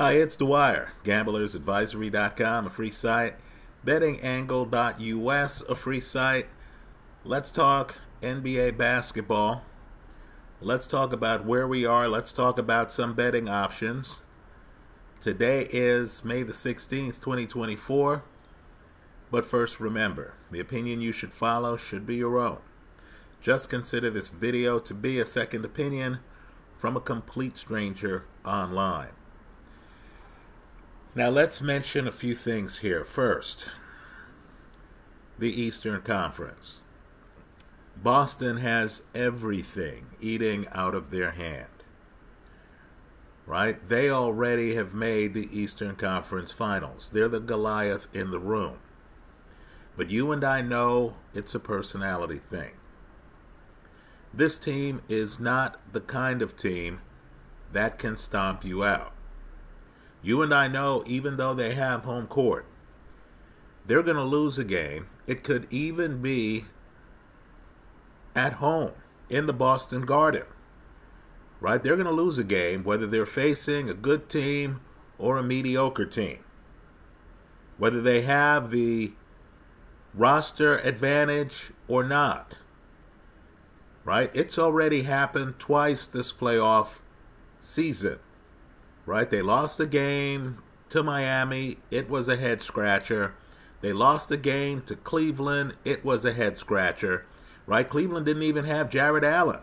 Hi, it's The Wire, gamblersadvisory.com, a free site, bettingangle.us, a free site. Let's talk NBA basketball. Let's talk about where we are. Let's talk about some betting options. Today is May the 16th, 2024. But first, remember, the opinion you should follow should be your own. Just consider this video to be a second opinion from a complete stranger online. Now let's mention a few things here. First, the Eastern Conference. Boston has everything eating out of their hand, right? They already have made the Eastern Conference Finals. They're the Goliath in the room. But you and I know it's a personality thing. This team is not the kind of team that can stomp you out. You and I know, even though they have home court, they're going to lose a game. It could even be at home in the Boston Garden, right? They're going to lose a game, whether they're facing a good team or a mediocre team, whether they have the roster advantage or not, right? It's already happened twice this playoff season. Right, they lost the game to Miami. It was a head-scratcher. They lost the game to Cleveland. It was a head-scratcher. Right, Cleveland didn't even have Jared Allen.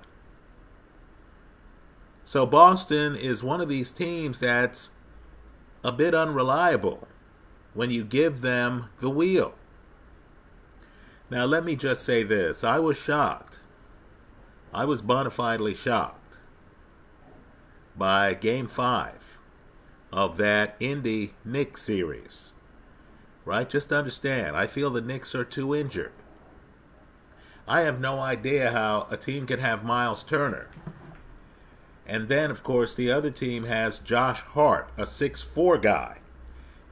So Boston is one of these teams that's a bit unreliable when you give them the wheel. Now, let me just say this. I was shocked. I was bona fide shocked by Game 5. Of that Indy-Knicks series, right? Just understand, I feel the Knicks are too injured. I have no idea how a team can have Miles Turner. And then, of course, the other team has Josh Hart, a 6'4 guy.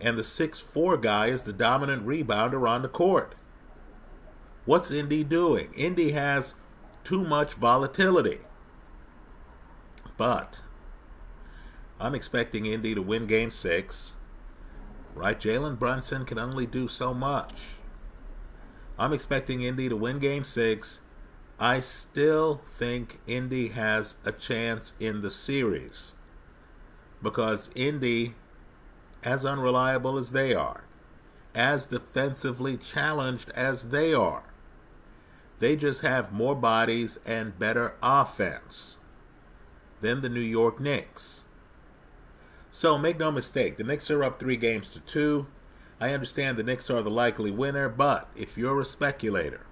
And the 6'4 guy is the dominant rebounder on the court. What's Indy doing? Indy has too much volatility. But I'm expecting Indy to win Game 6. Right? Jalen Brunson can only do so much. I'm expecting Indy to win Game 6. I still think Indy has a chance in the series, because Indy, as unreliable as they are, as defensively challenged as they are, they just have more bodies and better offense than the New York Knicks. So make no mistake, the Knicks are up 3 games to 2. I understand the Knicks are the likely winner, but if you're a speculator,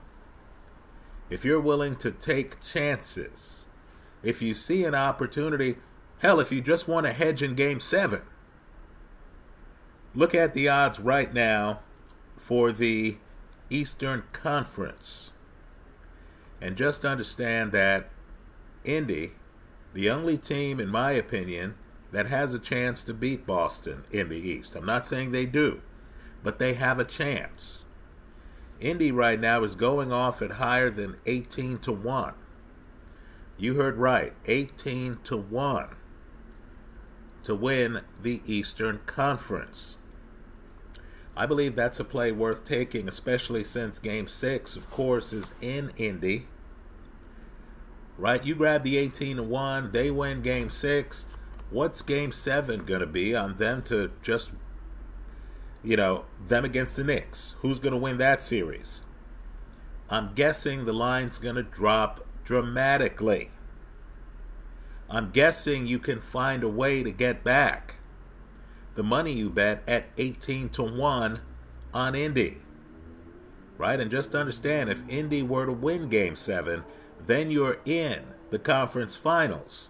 if you're willing to take chances, if you see an opportunity, hell, if you just want to hedge in Game 7, look at the odds right now for the Eastern Conference. And just understand that Indy, the only team, in my opinion, that has a chance to beat Boston in the East. I'm not saying they do, but they have a chance. Indy right now is going off at higher than 18-1. You heard right, 18-1 to win the Eastern Conference. I believe that's a play worth taking, especially since Game 6, of course, is in Indy. Right, you grab the 18-1, they win Game 6. What's Game 7 going to be on them to just, you know, them against the Knicks? Who's going to win that series? I'm guessing the line's going to drop dramatically. I'm guessing you can find a way to get back the money you bet at 18-1 on Indy. Right? And just understand, if Indy were to win Game 7, then you're in the conference finals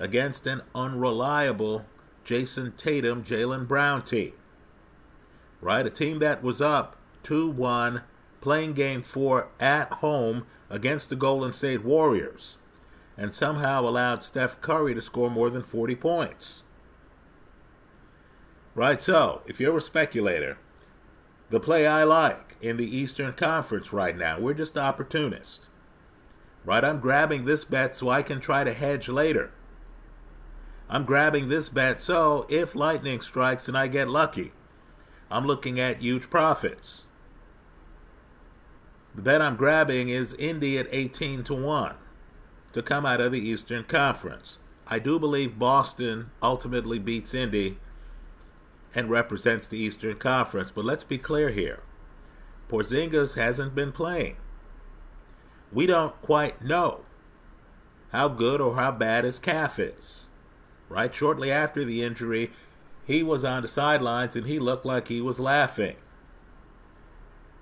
against an unreliable Jayson Tatum, Jaylen Brown team. Right? A team that was up 2-1, playing Game 4 at home against the Golden State Warriors, and somehow allowed Steph Curry to score more than 40 points. Right? So, if you're a speculator, the play I like in the Eastern Conference right now, we're just opportunists. Right? I'm grabbing this bet so I can try to hedge later. I'm grabbing this bet, so if lightning strikes and I get lucky, I'm looking at huge profits. The bet I'm grabbing is Indy at 18-1 to come out of the Eastern Conference. I do believe Boston ultimately beats Indy and represents the Eastern Conference, but let's be clear here. Porzingis hasn't been playing. We don't quite know how good or how bad his calf is. Right shortly after the injury, he was on the sidelines and he looked like he was laughing.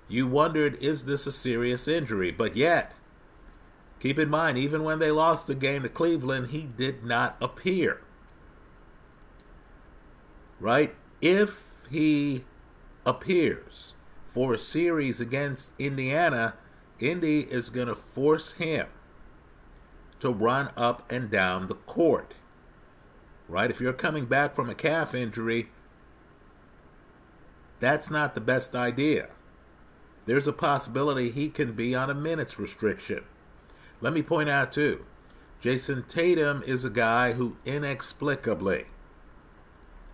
You wondered, is this a serious injury? But yet, keep in mind, even when they lost the game to Cleveland, he did not appear. Right? If he appears for a series against Indiana, Indy is going to force him to run up and down the court. Right? If you're coming back from a calf injury, that's not the best idea. There's a possibility he can be on a minutes restriction. Let me point out, too, Jayson Tatum is a guy who inexplicably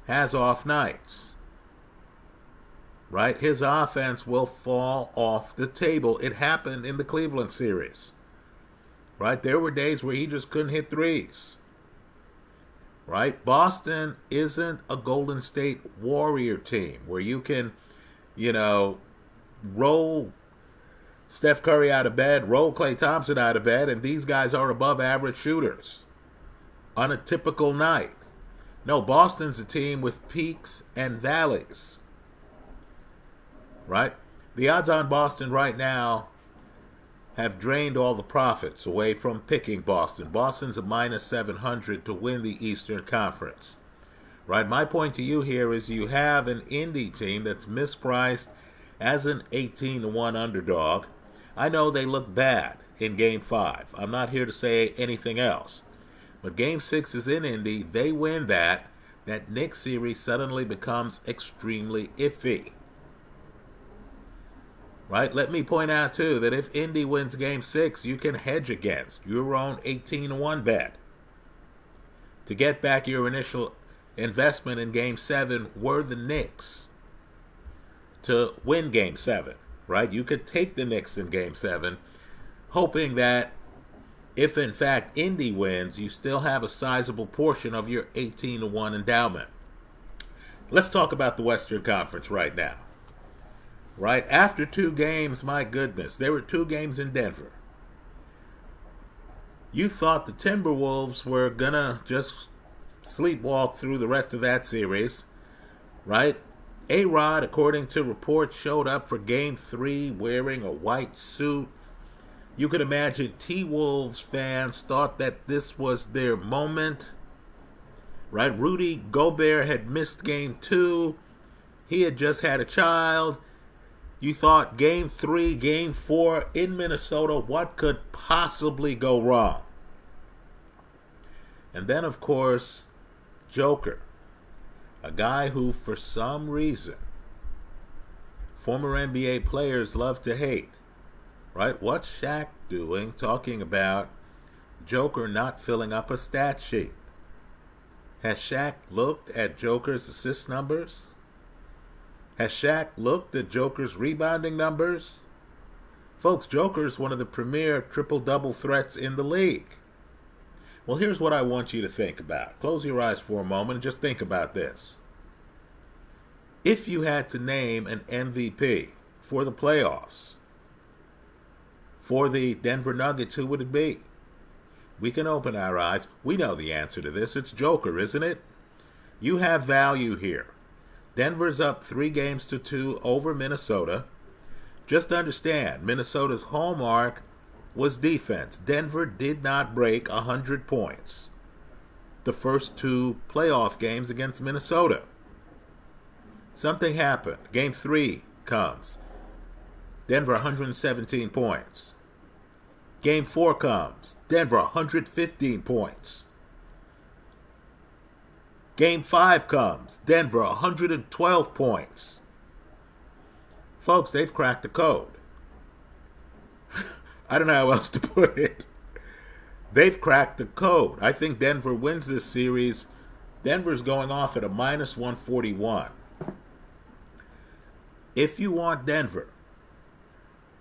has off nights. Right? His offense will fall off the table. It happened in the Cleveland series. Right? There were days where he just couldn't hit threes. Right? Boston isn't a Golden State Warrior team where you can, roll Steph Curry out of bed, roll Klay Thompson out of bed, and these guys are above average shooters on a typical night. No, Boston's a team with peaks and valleys. Right? The odds on Boston right now have drained all the profits away from picking Boston. Boston's a -700 to win the Eastern Conference. Right? My point to you here is you have an Indy team that's mispriced as an 18-1 underdog. I know they look bad in Game 5. I'm not here to say anything else. But Game 6 is in Indy. They win that. That Knicks series suddenly becomes extremely iffy. Right? Let me point out, too, that if Indy wins Game 6, you can hedge against your own 18-1 bet to get back your initial investment in Game 7 were the Knicks to win Game 7, right? You could take the Knicks in Game 7, hoping that if, in fact, Indy wins, you still have a sizable portion of your 18-1 endowment. Let's talk about the Western Conference right now, right? After two games, my goodness, there were two games in Denver. You thought the Timberwolves were going to just sleepwalk through the rest of that series, right? A-Rod, according to reports, showed up for Game 3 wearing a white suit. You can imagine T-Wolves fans thought that this was their moment. Right? Rudy Gobert had missed Game 2. He had just had a child. You thought Game 3, Game 4 in Minnesota, what could possibly go wrong? And then, of course, Joker. A guy who, for some reason, former NBA players love to hate, right? What's Shaq doing talking about Joker not filling up a stat sheet? Has Shaq looked at Joker's assist numbers? Has Shaq looked at Joker's rebounding numbers? Folks, Joker's one of the premier triple-double threats in the league. Well, here's what I want you to think about. Close your eyes for a moment and just think about this. If you had to name an MVP for the playoffs, for the Denver Nuggets, who would it be? We can open our eyes. We know the answer to this. It's Joker, isn't it? You have value here. Denver's up 3 games to 2 over Minnesota. Just understand, Minnesota's hallmark was defense. Denver did not break 100 points the first 2 playoff games against Minnesota. Something happened. Game 3 comes. Denver 117 points. Game 4 comes. Denver 115 points. Game 5 comes. Denver 112 points. Folks, they've cracked the code. I don't know how else to put it. They've cracked the code. I think Denver wins this series Denver's going off at a minus 141. If you want Denver,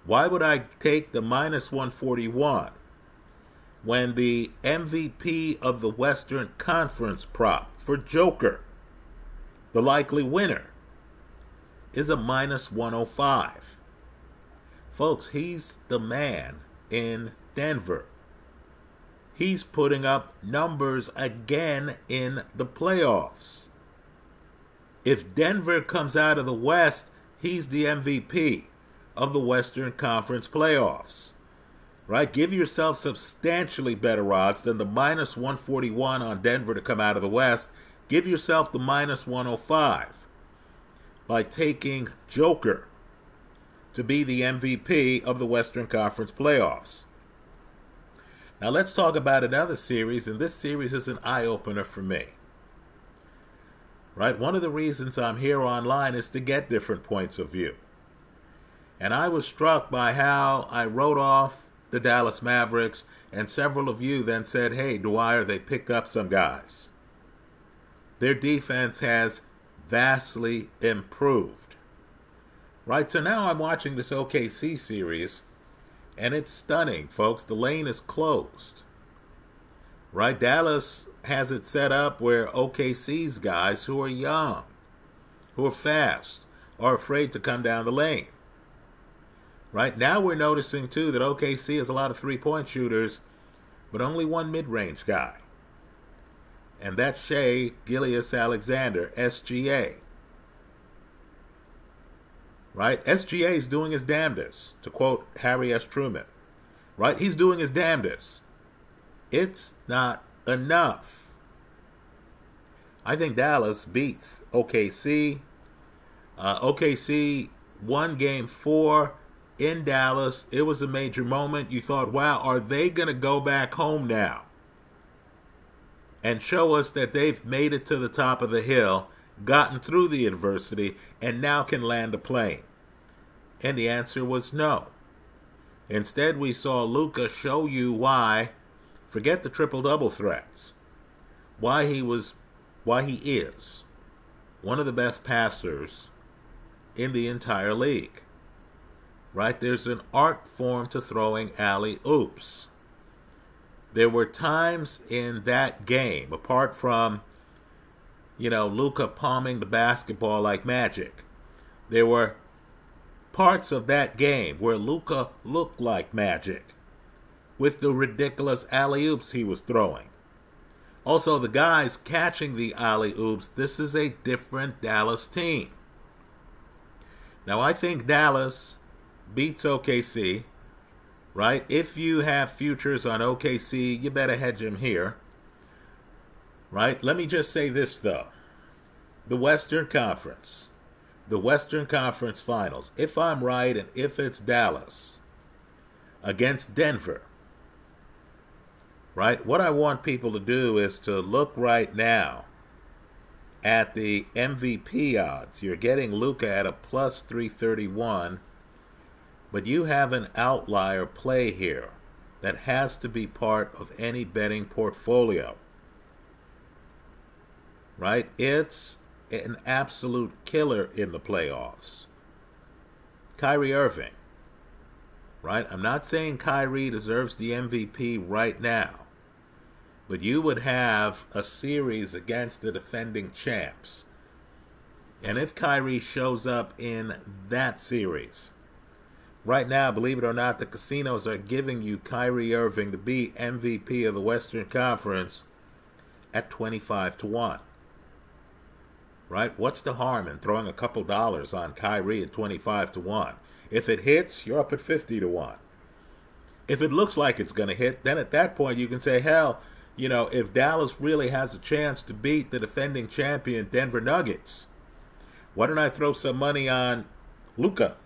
why would I take the minus 141 when the MVP of the Western Conference prop for Joker, the likely winner, is a minus 105? Folks, he's the man in Denver. He's putting up numbers again in the playoffs. If Denver comes out of the West, he's the MVP of the Western Conference playoffs. Right? Give yourself substantially better odds than the minus 141 on Denver to come out of the West. Give yourself the minus 105 by taking Joker to be the MVP of the Western Conference playoffs. Now let's talk about another series, and this series is an eye-opener for me. Right? One of the reasons I'm here online is to get different points of view. And I was struck by how I wrote off the Dallas Mavericks, and several of you then said, hey, Dwyer, they picked up some guys. Their defense has vastly improved. Right, so now I'm watching this OKC series, and it's stunning, folks. The lane is closed. Right? Dallas has it set up where OKC's guys who are young, who are fast, are afraid to come down the lane. Right? Now we're noticing, too, that OKC has a lot of three-point shooters, but only one mid-range guy. And that's Shai Gilgeous-Alexander, SGA. Right? SGA is doing his damnedest, to quote Harry S. Truman. Right? He's doing his damnedest. It's not enough. I think Dallas beats OKC. OKC won Game 4 in Dallas. It was a major moment. You thought, wow, are they going to go back home now and show us that they've made it to the top of the hill, gotten through the adversity, and now can land a plane? And the answer was no. Instead, we saw Luka show you why, forget the triple-double threats, why he is one of the best passers in the entire league. Right? There's an art form to throwing alley-oops. There were times in that game, apart from, you know, Luka palming the basketball like magic, there were parts of that game where Luka looked like magic with the ridiculous alley-oops he was throwing. Also, the guys catching the alley-oops, this is a different Dallas team. Now, I think Dallas beats OKC, right? If you have futures on OKC, you better hedge him here, right? Let me just say this, though. The Western Conference Finals, if I'm right and if it's Dallas against Denver, right? What I want people to do is to look right now at the MVP odds. You're getting Luka at a plus 331. But you have an outlier play here that has to be part of any betting portfolio. Right? It's an absolute killer in the playoffs. Kyrie Irving. Right? I'm not saying Kyrie deserves the MVP right now, but you would have a series against the defending champs. And if Kyrie shows up in that series, right now, believe it or not, the casinos are giving you Kyrie Irving to be MVP of the Western Conference at 25-1. Right? What's the harm in throwing a couple dollars on Kyrie at 25-1? If it hits, you're up at 50-1. If it looks like it's going to hit, then at that point you can say, hell, you know, if Dallas really has a chance to beat the defending champion Denver Nuggets, why don't I throw some money on Luka?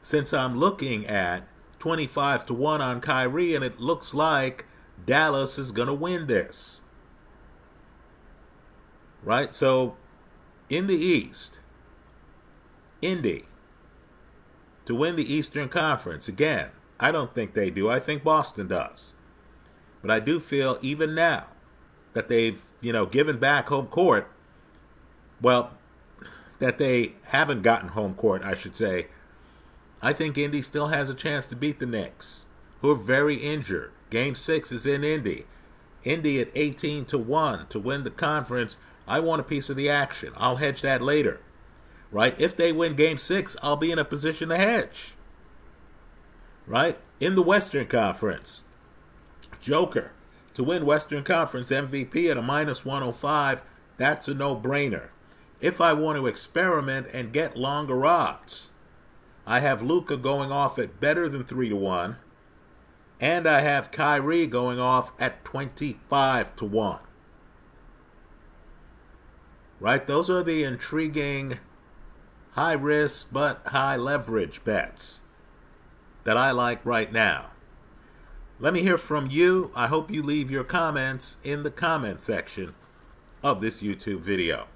Since I'm looking at 25-1 on Kyrie, and it looks like Dallas is going to win this. Right? So, in the East, Indy, to win the Eastern Conference. Again, I don't think they do. I think Boston does. But I do feel, even now, that they've, given back home court, well, that they haven't gotten home court, I should say, I think Indy still has a chance to beat the Knicks, who are very injured. Game 6 is in Indy. Indy at 18-1 to win the conference. I want a piece of the action. I'll hedge that later, right? If they win Game 6, I'll be in a position to hedge, right? In the Western Conference, Joker to win Western Conference MVP at a -105, that's a no-brainer. If I want to experiment and get longer odds, I have Luka going off at better than 3-1, and I have Kyrie going off at 25-1. Right? Those are the intriguing high risk but high leverage bets that I like right now. Let me hear from you. I hope you leave your comments in the comment section of this YouTube video.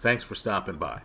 Thanks for stopping by.